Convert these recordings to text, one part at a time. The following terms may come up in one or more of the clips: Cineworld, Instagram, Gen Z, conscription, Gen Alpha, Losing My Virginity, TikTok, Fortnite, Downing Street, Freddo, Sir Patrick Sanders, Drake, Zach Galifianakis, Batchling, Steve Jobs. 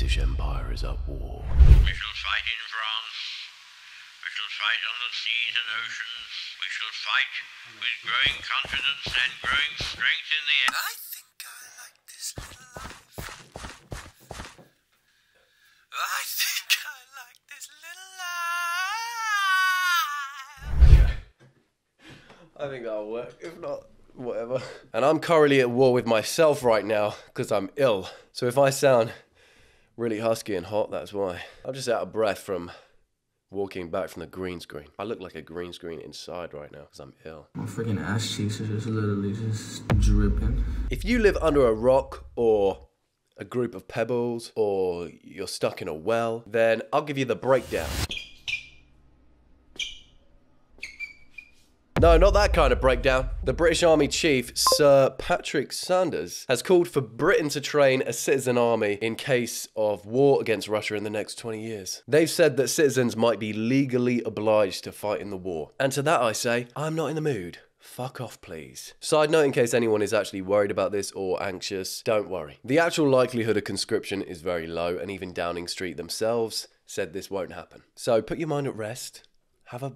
British Empire is at war. We shall fight in France. We shall fight on the seas and oceans. We shall fight with growing confidence and growing strength in the air. I think I like this little life. I think I like this little life. I think that'll work. If not, whatever. And I'm currently at war with myself right now because I'm ill. So if I sound really husky and hot, that's why. I'm just out of breath from walking back from the green screen. I look like a green screen inside right now because I'm ill. My freaking ass cheeks are just literally just dripping. If you live under a rock or a group of pebbles or you're stuck in a well, then I'll give you the breakdown. No, not that kind of breakdown. The British Army Chief, Sir Patrick Sanders, has called for Britain to train a citizen army in case of war against Russia in the next 20 years. They've said that citizens might be legally obliged to fight in the war. And to that I say, I'm not in the mood. Fuck off, please. Side note, in case anyone is actually worried about this or anxious, don't worry. The actual likelihood of conscription is very low, and even Downing Street themselves said this won't happen. So put your mind at rest, have a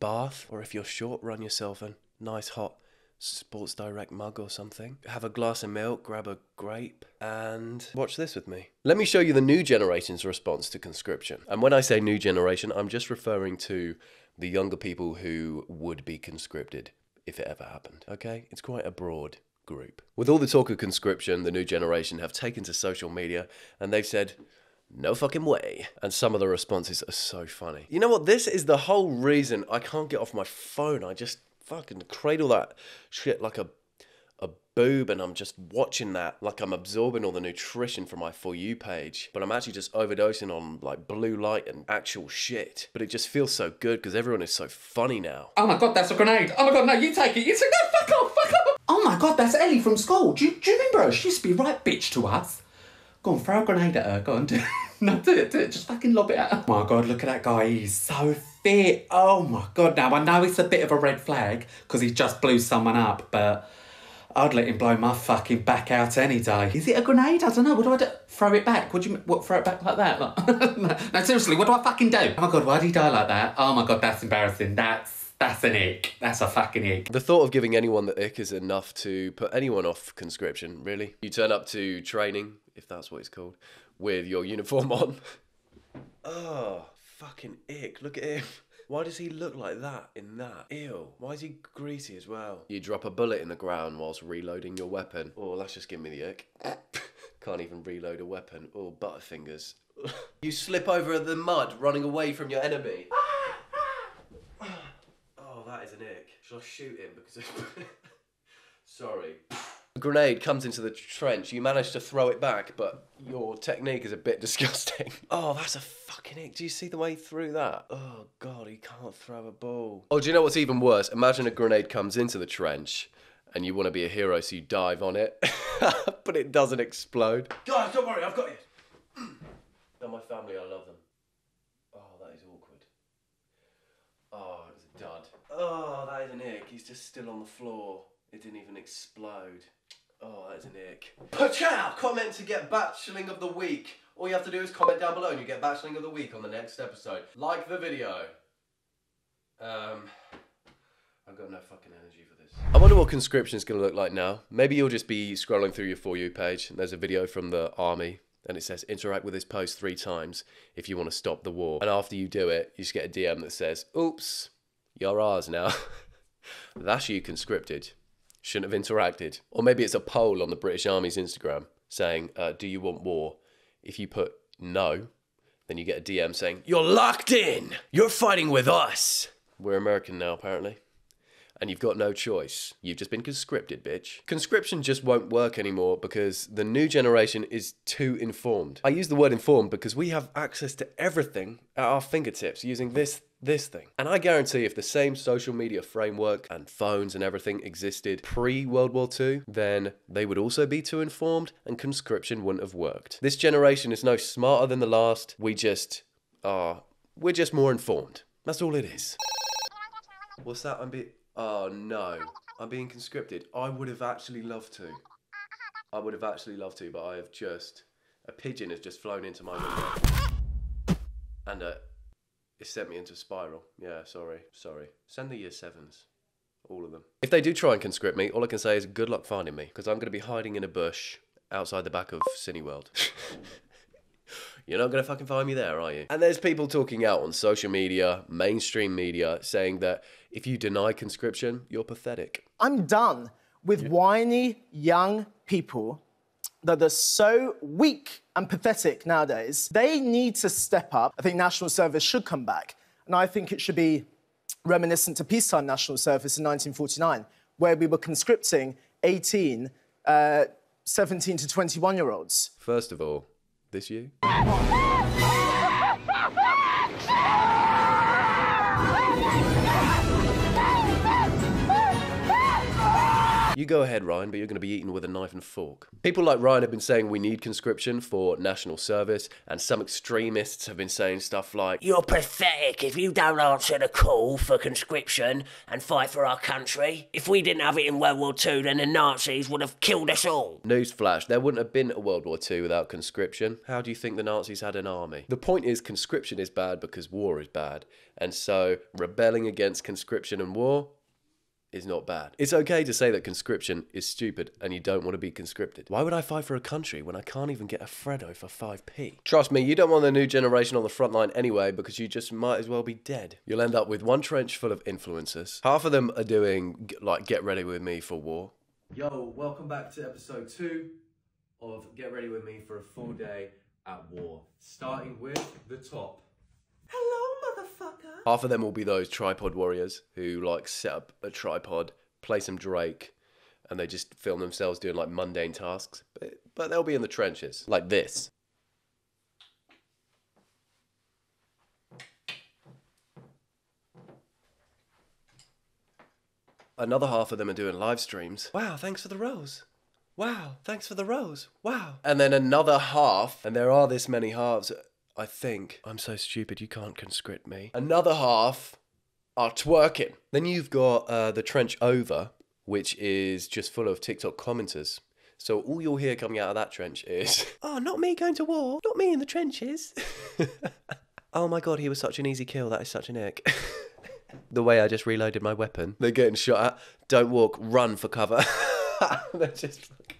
bath, or if you're short, run yourself a nice hot Sports Direct mug or something. Have a glass of milk, grab a grape, and watch this with me. Let me show you the new generation's response to conscription. And when I say new generation, I'm just referring to the younger people who would be conscripted if it ever happened, okay? It's quite a broad group. With all the talk of conscription, the new generation have taken to social media and they've said, no fucking way. And some of the responses are so funny. You know what? This is the whole reason I can't get off my phone. I just fucking cradle that shit like a boob, and I'm just watching that like I'm absorbing all the nutrition from my For You page. But I'm actually just overdosing on like blue light and actual shit. But it just feels so good because everyone is so funny now. Oh my God, that's a grenade. Oh my God, no, you take it. You take that. No, fuck off, fuck off. Oh my God, that's Ellie from school. Do you remember her? She used to be right bitch to us. Go on, throw a grenade at her. Go on, do it. No, do it. Just fucking lob it at her. Oh my God, look at that guy. He's so fit. Oh my God. Now, I know it's a bit of a red flag because he just blew someone up, but I'd let him blow my fucking back out any day. Is it a grenade? I don't know. What do I do? Throw it back. What do you mean? What, throw it back like that? Like, no, seriously, what do I fucking do? Oh my God, why'd he die like that? Oh my God, that's embarrassing. That's an ick. That's a fucking ick. The thought of giving anyone the ick is enough to put anyone off conscription, really. You turn up to training, if that's what it's called, with your uniform on. Oh, fucking ick. Look at him. Why does he look like that in that? Ew. Why is he greasy as well? You drop a bullet in the ground whilst reloading your weapon. Oh, that's just giving me the ick. Can't even reload a weapon. Oh, butterfingers. You slip over the mud running away from your enemy. That is an ick. Should I shoot him? Because sorry. A grenade comes into the trench. You manage to throw it back, but your technique is a bit disgusting. Oh, that's a fucking ick. Do you see the way through that? Oh God, he can't throw a ball. Oh, do you know what's even worse? Imagine a grenade comes into the trench and you want to be a hero, so you dive on it, but it doesn't explode. Guys, don't worry, I've got you. They're my family, I love them. Oh, that is awkward. Oh, it's a dud. Oh, that is an ick. He's just still on the floor. It didn't even explode. Oh, that is an ick. Pachow! Comment to get Batchling of the Week. All you have to do is comment down below and you get Batchling of the Week on the next episode. Like the video. I've got no fucking energy for this. I wonder what conscription is going to look like now. Maybe you'll just be scrolling through your For You page and there's a video from the army. And it says, interact with this post 3 times if you want to stop the war. And after you do it, you just get a DM that says, oops, you're ours now. That's you conscripted. Shouldn't have interacted. Or maybe it's a poll on the British Army's Instagram saying, do you want war? If you put no, then you get a DM saying, you're locked in. You're fighting with us. We're American now, apparently. And you've got no choice. You've just been conscripted, bitch. Conscription just won't work anymore because the new generation is too informed. I use the word informed because we have access to everything at our fingertips using this thing. And I guarantee if the same social media framework and phones and everything existed pre-World War II, then they would also be too informed and conscription wouldn't have worked. This generation is no smarter than the last. We just are, we're just more informed. That's all it is. What's that? Oh no, I'm being conscripted. I would have actually loved to, but I have just A pigeon has just flown into my window. And it sent me into a spiral. Yeah, sorry, sorry. Send the year sevens. All of them. If they do try and conscript me, all I can say is good luck finding me. Because I'm going to be hiding in a bush outside the back of Cineworld. You're not going to fucking find me there, are you? And there's people talking out on social media, mainstream media, saying that if you deny conscription, you're pathetic. I'm done with whiny young people that are so weak and pathetic nowadays. They need to step up. I think national service should come back. And I think it should be reminiscent to peacetime national service in 1949, where we were conscripting 17 to 21-year-olds. First of all, this year? You go ahead, Ryan, but you're going to be eaten with a knife and fork. People like Ryan have been saying we need conscription for national service, and some extremists have been saying stuff like, you're pathetic if you don't answer the call for conscription and fight for our country. If we didn't have it in World War II, then the Nazis would have killed us all. Newsflash, there wouldn't have been a World War II without conscription. How do you think the Nazis had an army? The point is, conscription is bad because war is bad. And so, rebelling against conscription and war is not bad. It's okay to say that conscription is stupid and you don't want to be conscripted. Why would I fight for a country when I can't even get a Freddo for 5p? Trust me, you don't want the new generation on the front line anyway, because you just might as well be dead. You'll end up with one trench full of influencers. Half of them are doing, like, get ready with me for war. Yo, welcome back to episode 2 of Get Ready With Me for a Full Day at War. Starting with the top. Hello, motherfucker. Half of them will be those tripod warriors who, like, set up a tripod, play some Drake, and they just film themselves doing, like, mundane tasks. But they'll be in the trenches, like this. Another half of them are doing live streams. Wow, thanks for the rose. Wow, thanks for the rose. Wow. And then another half, and there are this many halves, I think, I'm so stupid you can't conscript me. Another half are twerking. Then you've got the trench over, which is just full of TikTok commenters. So all you'll hear coming out of that trench is, oh, not me going to war. Not me in the trenches. Oh my God, he was such an easy kill. That is such an ick. The way I just reloaded my weapon. They're getting shot at. Don't walk, run for cover. They're just fucking...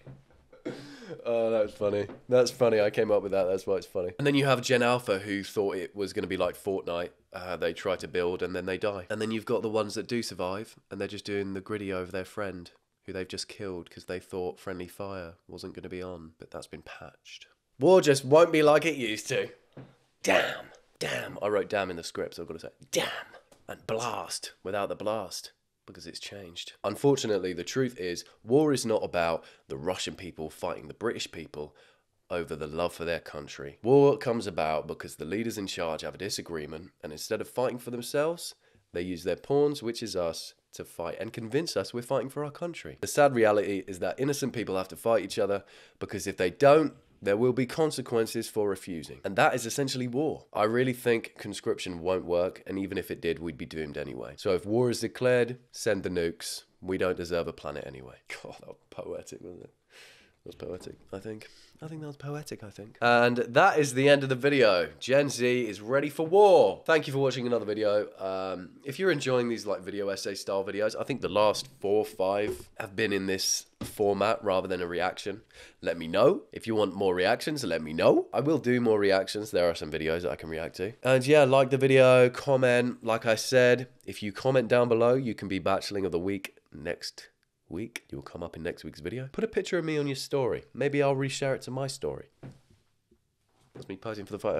Oh, that was funny. That's funny. I came up with that. That's why it's funny. And then you have Gen Alpha, who thought it was going to be like Fortnite. They try to build and then they die. And then you've got the ones that do survive and they're just doing the gritty over their friend who they've just killed because they thought friendly fire wasn't going to be on. But that's been patched. War just won't be like it used to. Damn. Damn. I wrote damn in the script, so I've got to say damn and blast without the blast, because it's changed. Unfortunately, the truth is, war is not about the Russian people fighting the British people over the love for their country. War comes about because the leaders in charge have a disagreement, and instead of fighting for themselves, they use their pawns, which is us, to fight and convince us we're fighting for our country. The sad reality is that innocent people have to fight each other, because if they don't, there will be consequences for refusing. And that is essentially war. I really think conscription won't work, and even if it did, we'd be doomed anyway. So if war is declared, send the nukes. We don't deserve a planet anyway. God, that was poetic, wasn't it? That was poetic, I think. I think that was poetic, I think. And that is the end of the video. Gen Z is ready for war. Thank you for watching another video. If you're enjoying these, like, video essay style videos, I think the last 4 or 5 have been in this format rather than a reaction. Let me know. If you want more reactions, let me know. I will do more reactions. There are some videos that I can react to. And yeah, like the video, comment. Like I said, if you comment down below, you can be Bacheling of the Week next week. You'll come up in next week's video. Put a picture of me on your story. Maybe I'll reshare it to my story. That's me posing for the photo.